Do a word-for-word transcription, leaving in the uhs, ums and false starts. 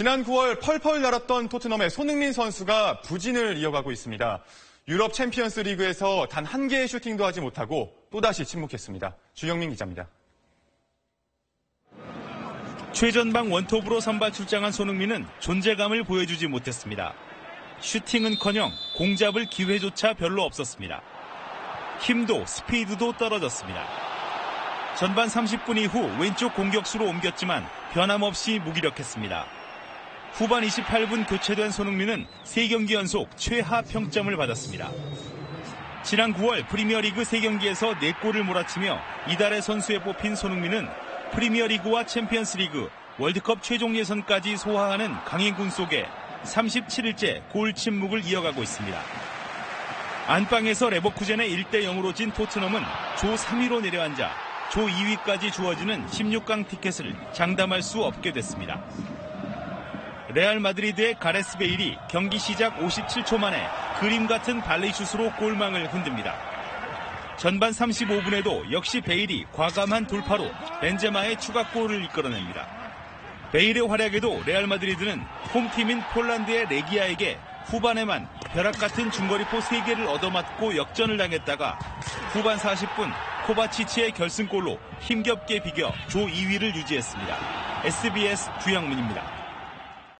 지난 구월 펄펄 날았던 토트넘의 손흥민 선수가 부진을 이어가고 있습니다. 유럽 챔피언스 리그에서 단 한 개의 슈팅도 하지 못하고 또다시 침묵했습니다. 주영민 기자입니다. 최전방 원톱으로 선발 출장한 손흥민은 존재감을 보여주지 못했습니다. 슈팅은커녕 공 잡을 기회조차 별로 없었습니다. 힘도 스피드도 떨어졌습니다. 전반 삼십 분 이후 왼쪽 공격수로 옮겼지만 변함없이 무기력했습니다. 후반 이십팔 분 교체된 손흥민은 세 경기 연속 최하 평점을 받았습니다. 지난 구월 프리미어리그 세 경기에서 네 골을 몰아치며 이달의 선수에 뽑힌 손흥민은 프리미어리그와 챔피언스리그, 월드컵 최종 예선까지 소화하는 강행군 속에 삼십칠 일째 골 침묵을 이어가고 있습니다. 안방에서 레버쿠젠에 일 대 영으로 진 토트넘은 조 삼 위로 내려앉아 조 이 위까지 주어지는 십육 강 티켓을 장담할 수 없게 됐습니다. 레알 마드리드의 가레스 베일이 경기 시작 오십칠 초 만에 그림 같은 발리슛으로 골망을 흔듭니다. 전반 삼십오 분에도 역시 베일이 과감한 돌파로 벤제마의 추가골을 이끌어냅니다. 베일의 활약에도 레알 마드리드는 홈팀인 폴란드의 레기아에게 후반에만 벼락 같은 중거리포 세 개를 얻어맞고 역전을 당했다가 후반 사십 분 코바치치의 결승골로 힘겹게 비겨 조 이 위를 유지했습니다. 에스비에스 주영민입니다.